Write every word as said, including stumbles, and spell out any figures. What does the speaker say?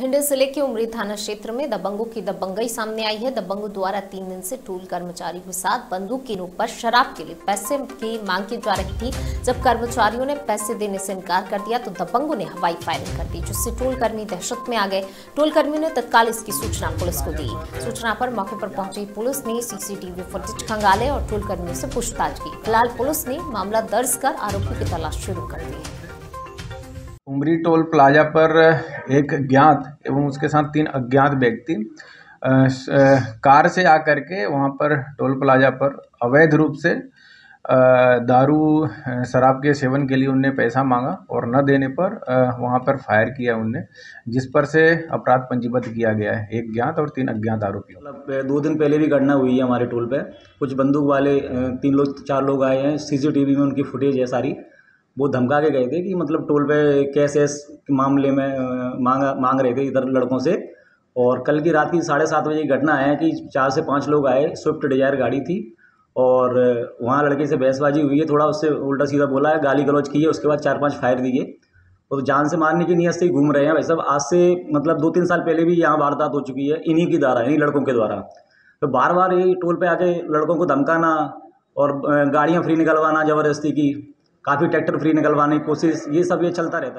भिंड जिले के उमरी थाना क्षेत्र में दबंगों की दबंगई सामने आई है। दबंगों द्वारा तीन दिन से टोल कर्मचारियों के साथ बंदूक के नोक पर शराब के लिए पैसे की मांग की जा रही थी। जब कर्मचारियों ने पैसे देने से इनकार कर दिया तो दबंगों ने हवाई फायरिंग कर दी, जिससे टोल कर्मी दहशत में आ गए। टोल कर्मियों ने तत्काल इसकी सूचना पुलिस को दी। सूचना पर मौके पर पहुंची पुलिस ने सीसीटीवी फुटेज खंगाले और टोल कर्मियों से पूछताछ की। फिलहाल पुलिस ने मामला दर्ज कर आरोपी की तलाश शुरू कर दी है। उमरी टोल प्लाजा पर एक ज्ञात एवं उसके साथ तीन अज्ञात व्यक्ति कार से आकर के वहाँ पर टोल प्लाजा पर अवैध रूप से दारू शराब के सेवन के लिए उनने पैसा मांगा और न देने पर वहाँ पर फायर किया उनने, जिस पर से अपराध पंजीबद्ध किया गया है। एक ज्ञात और तीन अज्ञात आरोपियों। मतलब दो दिन पहले भी घटना हुई है हमारे टोल पे। कुछ बंदूक वाले तीन लोग चार लोग आए हैं, सीसीटीवी में उनकी फुटेज है सारी। वो धमका के गए थे कि मतलब टोल पे कैश एस के मामले में मांगा मांग रहे थे इधर लड़कों से। और कल की रात की साढ़े सात बजे घटना है कि चार से पाँच लोग आए, स्विफ्ट डिजायर गाड़ी थी और वहाँ लड़के से बहसबाजी हुई है। थोड़ा उससे उल्टा सीधा बोला है, गाली गलौज की है। उसके बाद चार पांच फायर दिए और जान से मारने की नीयत से ही घूम रहे हैं भाई साहब। आज से मतलब दो तीन साल पहले भी यहाँ वारदात हो चुकी है इन्हीं के द्वारा, इन्हीं लड़कों के द्वारा। तो बार बार ये टोल पर आके लड़कों को धमकाना और गाड़ियाँ फ्री निकलवाना ज़बरदस्ती की, काफ़ी ट्रैक्टर फ्री निकलवाने की कोशिश, ये सब ये चलता रहता है।